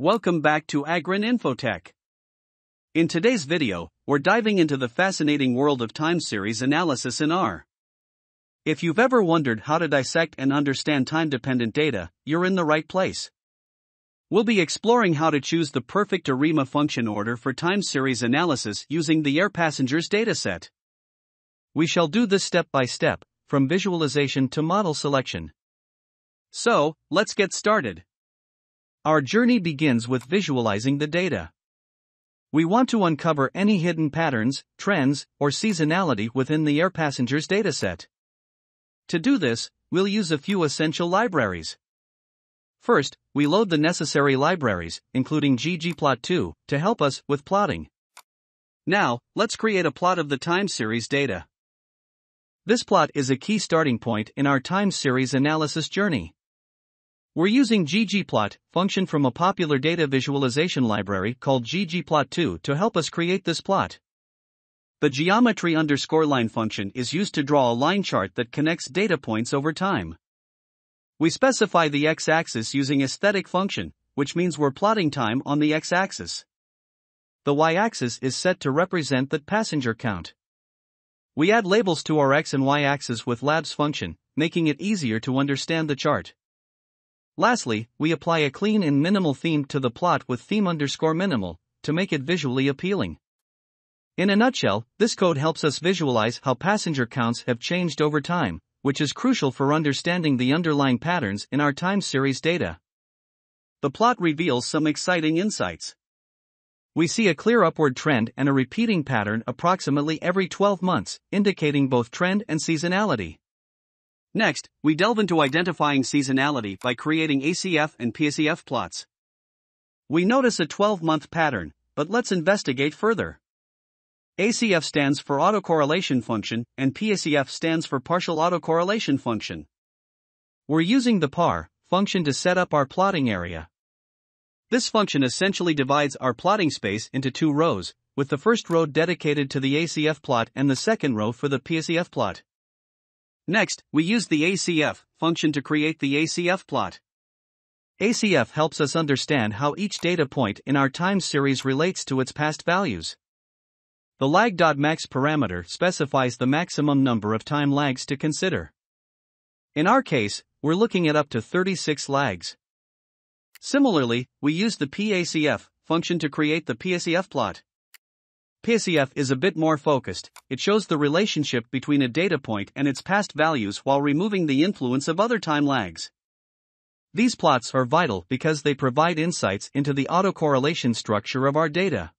Welcome back to AGRON Info-Tech. In today's video, we're diving into the fascinating world of time series analysis in R. If you've ever wondered how to dissect and understand time-dependent data, you're in the right place. We'll be exploring how to choose the perfect ARIMA function order for time series analysis using the AirPassengers dataset. We shall do this step by step, from visualization to model selection. So, let's get started. Our journey begins with visualizing the data. We want to uncover any hidden patterns, trends, or seasonality within the AirPassengers dataset. To do this, we'll use a few essential libraries. First, we load the necessary libraries, including ggplot2, to help us with plotting. Now, let's create a plot of the time series data. This plot is a key starting point in our time series analysis journey. We're using ggplot function from a popular data visualization library called ggplot2 to help us create this plot. The geometry_line function is used to draw a line chart that connects data points over time. We specify the x-axis using aesthetic function, which means we're plotting time on the x-axis. The y-axis is set to represent the passenger count. We add labels to our x and y-axis with labs function, making it easier to understand the chart. Lastly, we apply a clean and minimal theme to the plot with theme_minimal to make it visually appealing. In a nutshell, this code helps us visualize how passenger counts have changed over time, which is crucial for understanding the underlying patterns in our time series data. The plot reveals some exciting insights. We see a clear upward trend and a repeating pattern approximately every 12 months, indicating both trend and seasonality. Next, we delve into identifying seasonality by creating ACF and PACF plots. We notice a 12-month pattern, but let's investigate further. ACF stands for autocorrelation function, and PACF stands for partial autocorrelation function. We're using the par function to set up our plotting area. This function essentially divides our plotting space into two rows, with the first row dedicated to the ACF plot and the second row for the PACF plot. Next, we use the ACF function to create the ACF plot. ACF helps us understand how each data point in our time series relates to its past values. The lag.max parameter specifies the maximum number of time lags to consider. In our case, we're looking at up to 36 lags. Similarly, we use the PACF function to create the PACF plot. PACF is a bit more focused. It shows the relationship between a data point and its past values while removing the influence of other time lags. These plots are vital because they provide insights into the autocorrelation structure of our data.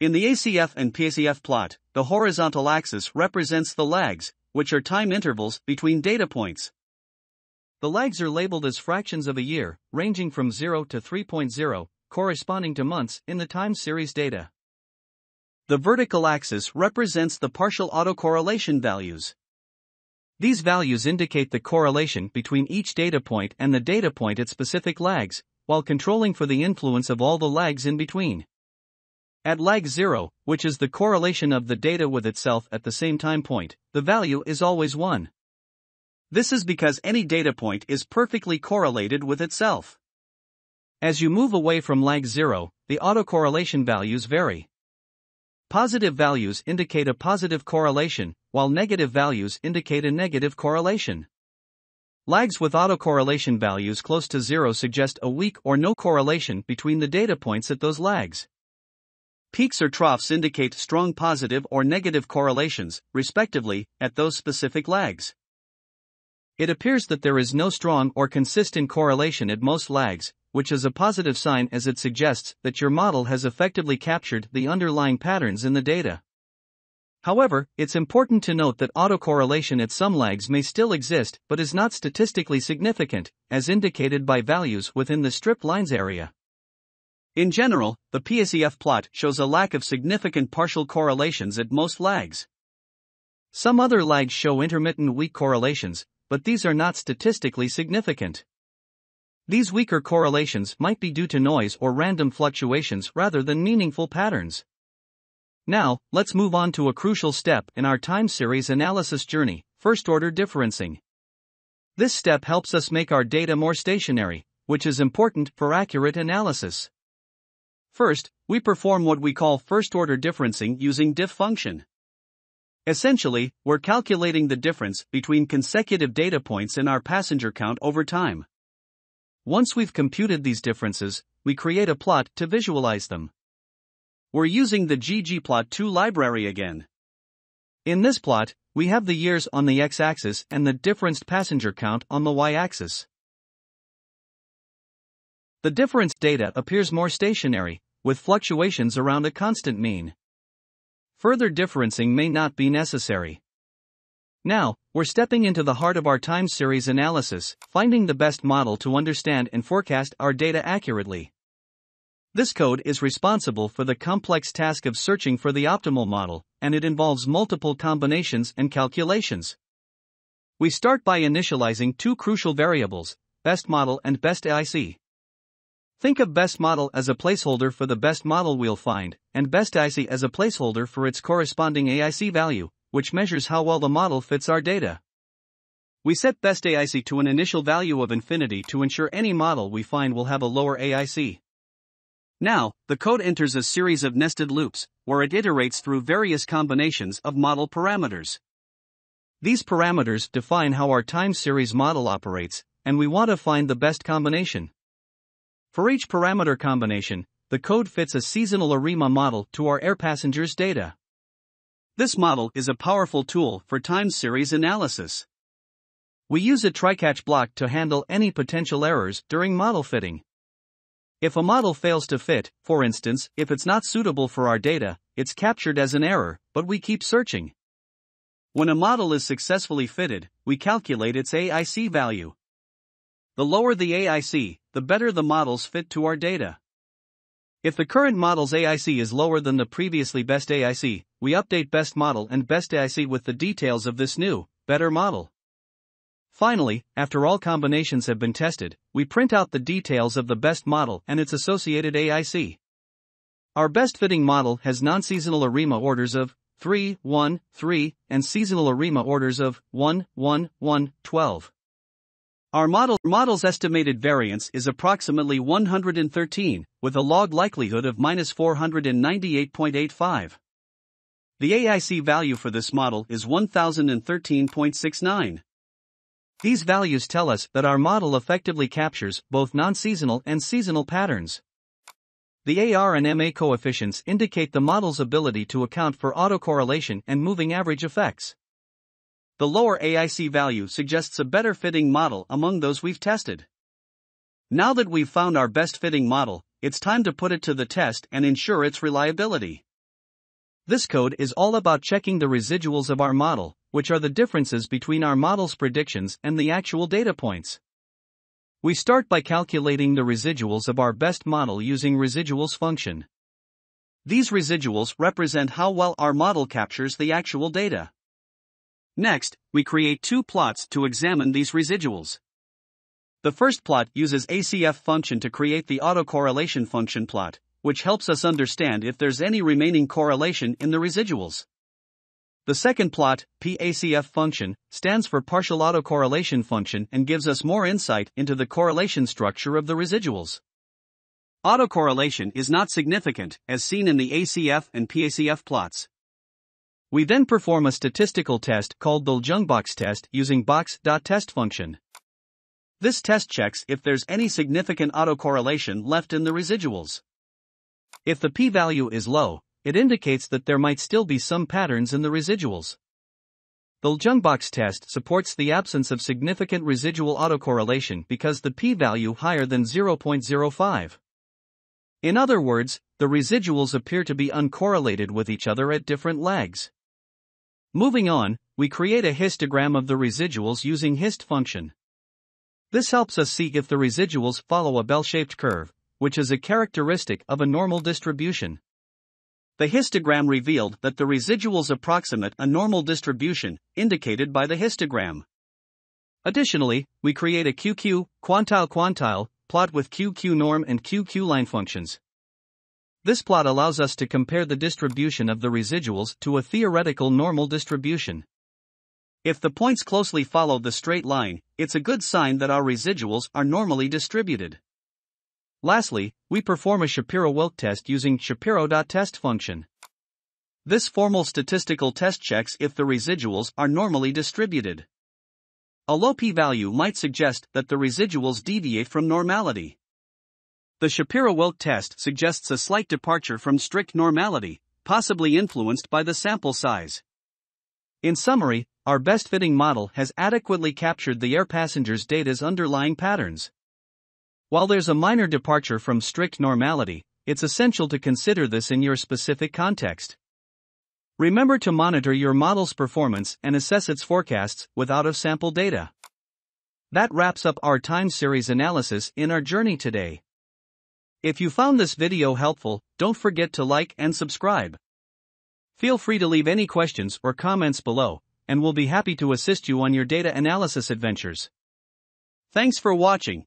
In the ACF and PACF plot, the horizontal axis represents the lags, which are time intervals between data points. The lags are labeled as fractions of a year, ranging from 0 to 3.0, corresponding to months in the time series data. The vertical axis represents the partial autocorrelation values. These values indicate the correlation between each data point and the data point at specific lags, while controlling for the influence of all the lags in between. At lag 0, which is the correlation of the data with itself at the same time point, the value is always 1. This is because any data point is perfectly correlated with itself. As you move away from lag 0, the autocorrelation values vary. Positive values indicate a positive correlation, while negative values indicate a negative correlation. Lags with autocorrelation values close to 0 suggest a weak or no correlation between the data points at those lags. Peaks or troughs indicate strong positive or negative correlations, respectively, at those specific lags. It appears that there is no strong or consistent correlation at most lags, which is a positive sign as it suggests that your model has effectively captured the underlying patterns in the data. However, it's important to note that autocorrelation at some lags may still exist but is not statistically significant, as indicated by values within the striped lines area. In general, the PACF plot shows a lack of significant partial correlations at most lags. Some other lags show intermittent weak correlations, but these are not statistically significant. These weaker correlations might be due to noise or random fluctuations rather than meaningful patterns. Now, let's move on to a crucial step in our time series analysis journey, first-order differencing. This step helps us make our data more stationary, which is important for accurate analysis. First, we perform what we call first-order differencing using diff function. Essentially, we're calculating the difference between consecutive data points in our passenger count over time. Once we've computed these differences, we create a plot to visualize them. We're using the ggplot2 library again. In this plot, we have the years on the x-axis and the differenced passenger count on the y-axis. The differenced data appears more stationary, with fluctuations around a constant mean. Further differencing may not be necessary. Now, we're stepping into the heart of our time series analysis, finding the best model to understand and forecast our data accurately. This code is responsible for the complex task of searching for the optimal model, and it involves multiple combinations and calculations. We start by initializing two crucial variables, best model and best AIC. Think of best model as a placeholder for the best model we'll find, and best AIC as a placeholder for its corresponding AIC value, which measures how well the model fits our data. We set best AIC to an initial value of infinity to ensure any model we find will have a lower AIC. Now, the code enters a series of nested loops, where it iterates through various combinations of model parameters. These parameters define how our time series model operates, and we want to find the best combination. For each parameter combination, the code fits a seasonal ARIMA model to our AirPassengers data. This model is a powerful tool for time series analysis. We use a try-catch block to handle any potential errors during model fitting. If a model fails to fit, for instance, if it's not suitable for our data, it's captured as an error, but we keep searching. When a model is successfully fitted, we calculate its AIC value. The lower the AIC, the better the models fit to our data. If the current model's AIC is lower than the previously best AIC, we update best model and best AIC with the details of this new, better model. Finally, after all combinations have been tested, we print out the details of the best model and its associated AIC. Our best-fitting model has non-seasonal ARIMA orders of 3, 1, 3, and seasonal ARIMA orders of 1, 1, 1, 12. Our model's estimated variance is approximately 113, with a log likelihood of -498.85. The AIC value for this model is 1013.69. These values tell us that our model effectively captures both non-seasonal and seasonal patterns. The AR and MA coefficients indicate the model's ability to account for autocorrelation and moving average effects. The lower AIC value suggests a better fitting model among those we've tested. Now that we've found our best fitting model, it's time to put it to the test and ensure its reliability. This code is all about checking the residuals of our model, which are the differences between our model's predictions and the actual data points. We start by calculating the residuals of our best model using residuals function. These residuals represent how well our model captures the actual data. Next, we create two plots to examine these residuals. The first plot uses ACF function to create the autocorrelation function plot, which helps us understand if there's any remaining correlation in the residuals. The second plot, PACF function, stands for partial autocorrelation function and gives us more insight into the correlation structure of the residuals. Autocorrelation is not significant, as seen in the ACF and PACF plots. We then perform a statistical test called the Ljung-Box test using box.test function. This test checks if there's any significant autocorrelation left in the residuals. If the p-value is low, it indicates that there might still be some patterns in the residuals. The Ljung-Box test supports the absence of significant residual autocorrelation because the p-value higher than 0.05. In other words, the residuals appear to be uncorrelated with each other at different lags. Moving on, we create a histogram of the residuals using hist function. This helps us see if the residuals follow a bell-shaped curve, which is a characteristic of a normal distribution. The histogram revealed that the residuals approximate a normal distribution, indicated by the histogram. Additionally, we create a QQ, quantile-quantile, plot with QQ_norm and QQ_line functions. This plot allows us to compare the distribution of the residuals to a theoretical normal distribution. If the points closely follow the straight line, it's a good sign that our residuals are normally distributed. Lastly, we perform a Shapiro-Wilk test using Shapiro.test function. This formal statistical test checks if the residuals are normally distributed. A low p-value might suggest that the residuals deviate from normality. The Shapiro-Wilk test suggests a slight departure from strict normality, possibly influenced by the sample size. In summary, our best-fitting model has adequately captured the AirPassengers data's underlying patterns. While there's a minor departure from strict normality, it's essential to consider this in your specific context. Remember to monitor your model's performance and assess its forecasts with out-of-sample data. That wraps up our time series analysis in our journey today. If you found this video helpful, don't forget to like and subscribe. Feel free to leave any questions or comments below, and we'll be happy to assist you on your data analysis adventures. Thanks for watching.